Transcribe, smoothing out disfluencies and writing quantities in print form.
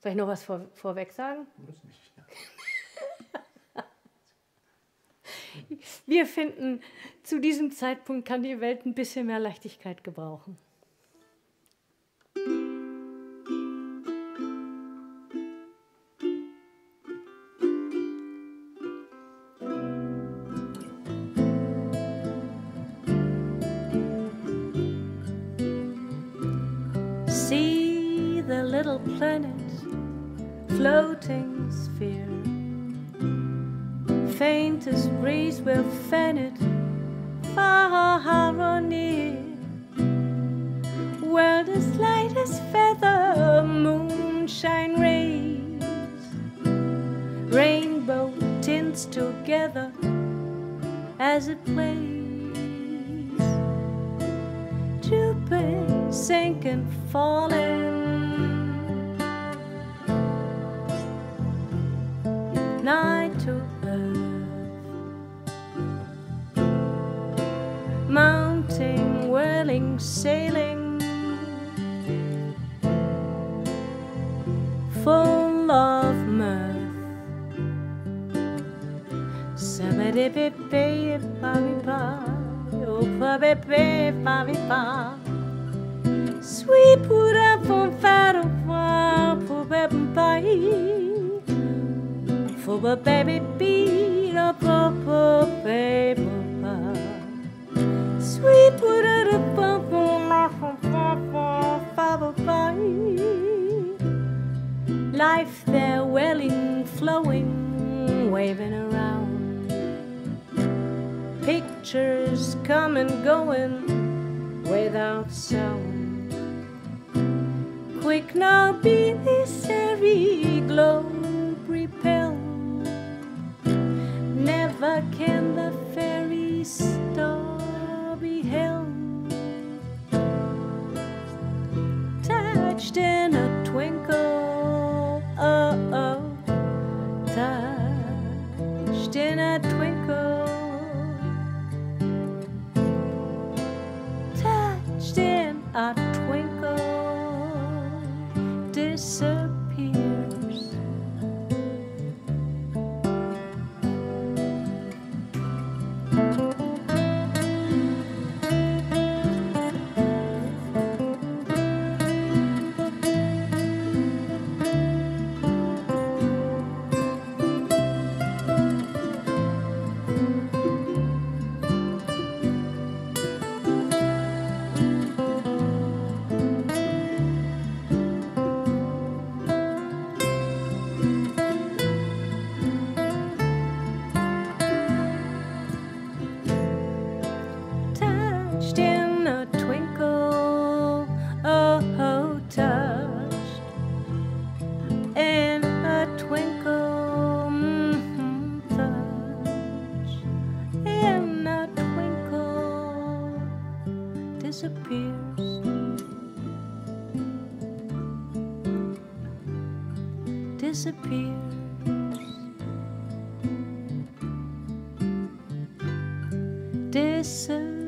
Soll ich noch was vorweg sagen? Muss nicht, ja. Wir finden, zu diesem Zeitpunkt kann die Welt ein bisschen mehr Leichtigkeit gebrauchen. See the little planet, floating sphere. Faintest breeze will fan it, far or near. World as light as feather, moonshine rays, rainbow tints together as it plays. Drooping, sinking, falling. Nigh to earth. Mounting, whirling, sailing, full of mirth. Sweet pura pum faro pa pum pai. For baby beat up baby. Sweet pura pum. Life there welling, flowing, waving around. Pictures come and going without sound. Quick now be this airy globe repelled. Never can the fairy stop. Touched in a twinkle, oh, oh, touched in a twinkle, touched in a twinkle, disappears. Disappears, disappears.